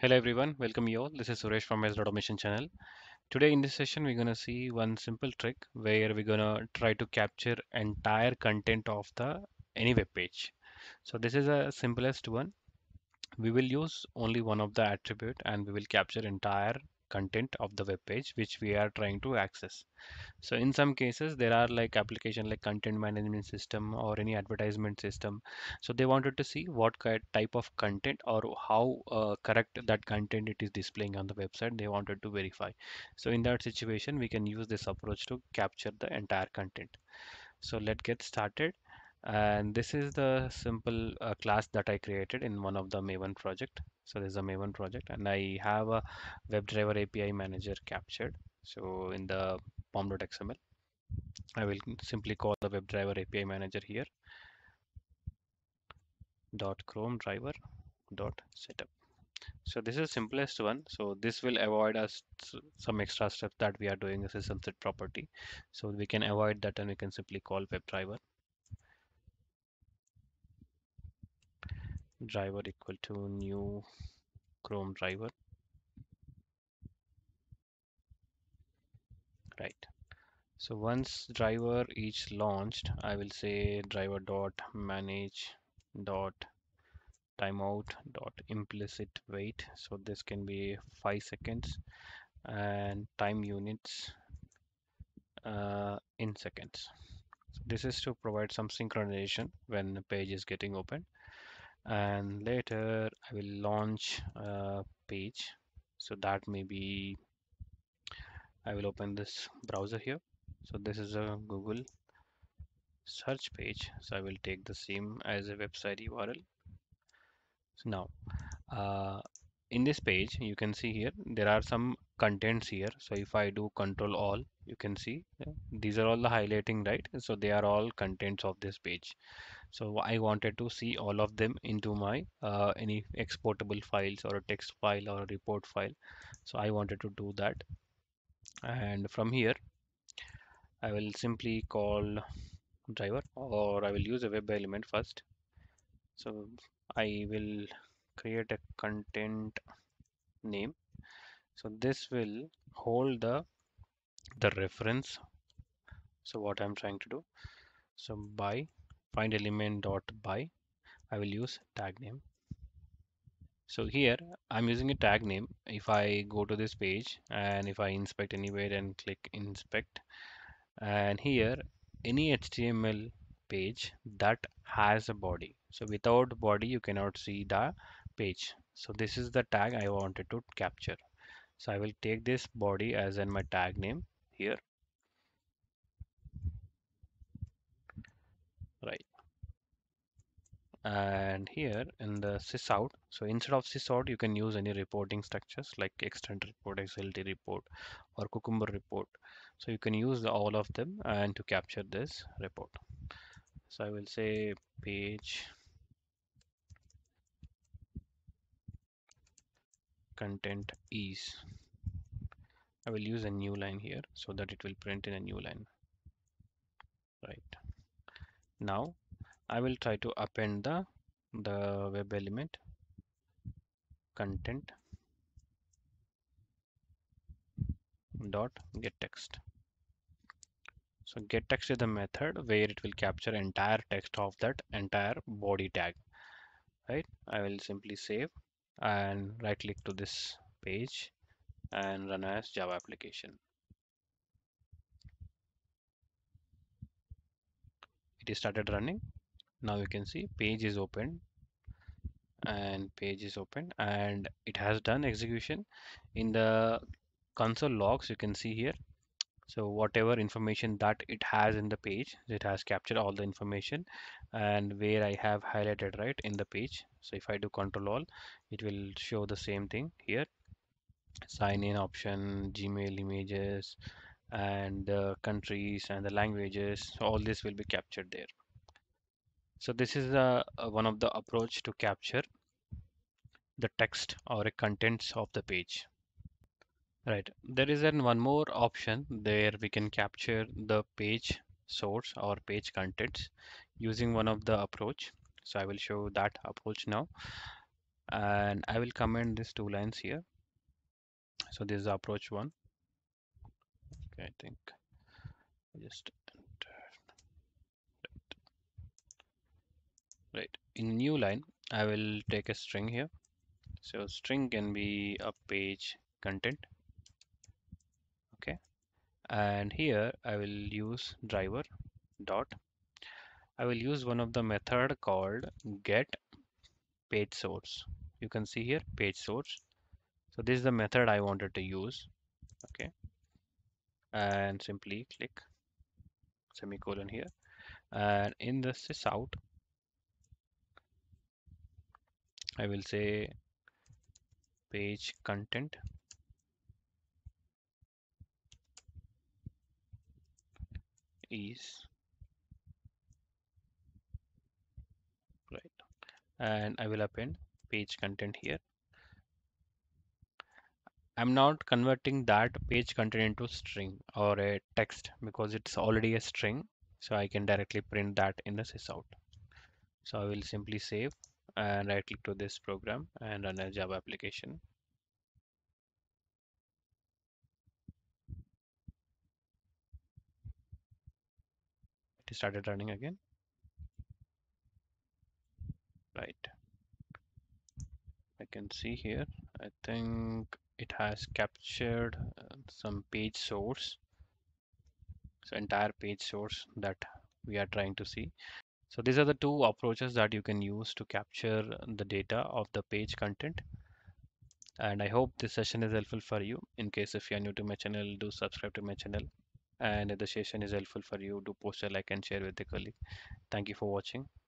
Hello everyone, welcome you all. This is Suresh from S. Automation channel. Today in this session we're going to see one simple trick where we're going to try to capture entire content of any web page. So this is a simplest one. We will use only one of the attribute and we will capture entire content of the web page which we are trying to access. So in some cases there are like application like content management system or any advertisement system, so they wanted to see what type of content or how correct that content it is displaying on the website. They wanted to verify. So in that situation we can use this approach to capture the entire content. So let's get started. And this is the simple class that I created in one of the Maven project. So this is a Maven project and I have a WebDriver API manager captured. So in the pom.xml, I will simply call the WebDriver API manager here. .ChromeDriver.setup. So this is simplest one. So this will avoid us some extra steps that we are doing as a system set property. So we can avoid that and we can simply call WebDriver. Driver equal to new Chrome driver, right? So once driver is launched, I will say driver dot manage dot timeout dot implicit wait. So this can be 5 seconds and time units in seconds. So this is to provide some synchronization when the page is getting opened. And later I will launch a page, so that maybe I will open this browser here. So this is a Google search page, so I will take the same as a website URL. So now in this page you can see here there are some contents here. So if I do control all, you can see these are all the highlighting, right? So they are all contents of this page. So I wanted to see all of them into my any exportable files or a text file or a report file. So I wanted to do that. And from here, I will simply call driver, or I will use a web element first. So I will create a content name. So this will hold the reference. So what I'm trying to do. So by find element dot by, I will use tag name. So here I'm using a tag name. If I go to this page and if I inspect anywhere and click inspect, and here any HTML page that has a body. So without body you cannot see the page. So this is the tag I wanted to capture. So I will take this body as in my tag name here. Right. And here in the sysout, so instead of sysout, you can use any reporting structures like Extent Report, XLT Report, or Cucumber Report. So you can use all of them and to capture this report. So I will say page content is. I will use a new line here so that it will print in a new line. Right. Now I will try to append the web element content dot get text. So get text is the method where it will capture entire text of that entire body tag, right? I will simply save and right click to this page and run as Java application. It is started running. Now you can see page is open and it has done execution. In the console logs you can see here, so whatever information that it has in the page, it has captured all the information, and where I have highlighted right in the page. So if I do control all, it will show the same thing here, sign in option, Gmail images, and the countries and the languages. All this will be captured there. So this is one of the approach to capture the text or the contents of the page, right? There is one more option there we can capture the page source or page contents using one of the approach. So I will show that approach now. and I will comment these two lines here. So this is approach one. Okay, I think just right in new line I will take a string here. So string can be a page content. Okay, and here I will use driver dot. I will use one of the method called get page source. You can see here page source. So this is the method I wanted to use. Okay, and simply click semicolon here, and in the sysout I will say page content is right, and I will append page content here. I'm not converting that page content into string or a text because it's already a string, so I can directly print that in the sysout. So I will simply save and right click to this program and run a Java application. It started running again. Right. I can see here, I think it has captured some page source. So entire page source that we are trying to see. So these are the two approaches that you can use to capture the data of the page content. And I hope this session is helpful for you. In case if you are new to my channel, do subscribe to my channel. And if the session is helpful for you, do post a like and share with a colleague. Thank you for watching.